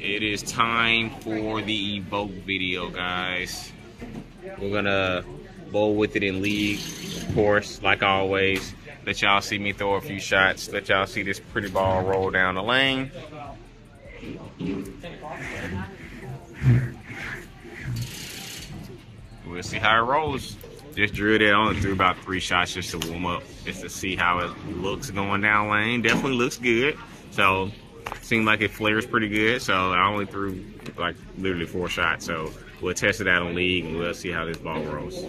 It is time for the Evoke video, guys. We're gonna bowl with it in league, of course, like always. Let y'all see me throw a few shots. Let y'all see this pretty ball roll down the lane. We'll see how it rolls. Just drilled it. I only threw about 3 shots just to warm up, just to see how it looks going down lane. Definitely looks good. So, seemed like it flares pretty good. So, I only threw like literally 4 shots. So, we'll test it out on league and we'll see how this ball rolls.